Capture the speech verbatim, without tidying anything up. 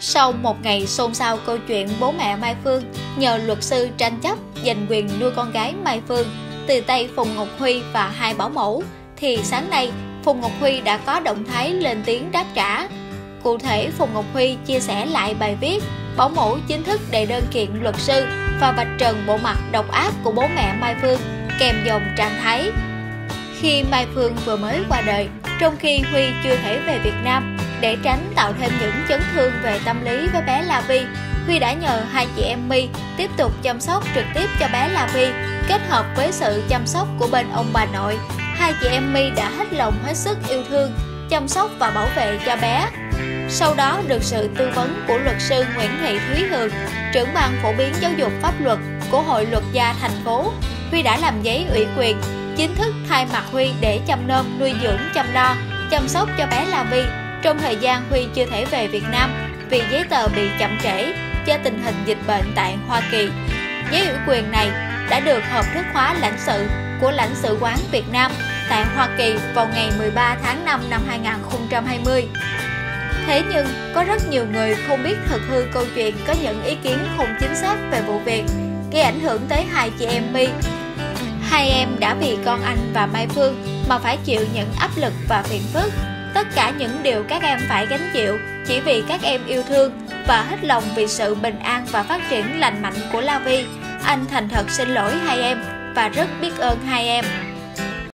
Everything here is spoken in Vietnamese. Sau một ngày xôn xao câu chuyện bố mẹ Mai Phương nhờ luật sư tranh chấp giành quyền nuôi con gái Mai Phương từ tay Phùng Ngọc Huy và hai bảo mẫu, thì sáng nay Phùng Ngọc Huy đã có động thái lên tiếng đáp trả. Cụ thể, Phùng Ngọc Huy chia sẻ lại bài viết bảo mẫu chính thức đệ đơn kiện luật sư và vạch trần bộ mặt độc ác của bố mẹ Mai Phương, kèm dòng trạng thái: khi Mai Phương vừa mới qua đời, trong khi Huy chưa thể về Việt Nam, để tránh tạo thêm những chấn thương về tâm lý với bé Lavie, Huy đã nhờ hai chị em My tiếp tục chăm sóc trực tiếp cho bé Lavie, kết hợp với sự chăm sóc của bên ông bà nội. Hai chị em My đã hết lòng hết sức yêu thương, chăm sóc và bảo vệ cho bé. Sau đó được sự tư vấn của luật sư Nguyễn Thị Thúy Hường, trưởng ban phổ biến giáo dục pháp luật của Hội luật gia thành phố, Huy đã làm giấy ủy quyền chính thức thay mặt Huy để chăm nom, nuôi dưỡng, chăm lo, chăm sóc cho bé Lavie trong thời gian Huy chưa thể về Việt Nam vì giấy tờ bị chậm trễ do tình hình dịch bệnh tại Hoa Kỳ. Giấy ủy quyền này đã được hợp thức hóa lãnh sự của lãnh sự quán Việt Nam tại Hoa Kỳ vào ngày mười ba tháng năm năm hai nghìn không trăm hai mươi. Thế nhưng, có rất nhiều người không biết thực hư câu chuyện có những ý kiến không chính xác về vụ việc, gây ảnh hưởng tới hai chị em My. Hai em đã vì con anh và Mai Phương mà phải chịu những áp lực và phiền phức. Tất cả những điều các em phải gánh chịu chỉ vì các em yêu thương và hết lòng vì sự bình an và phát triển lành mạnh của Lavie. Anh thành thật xin lỗi hai em và rất biết ơn hai em.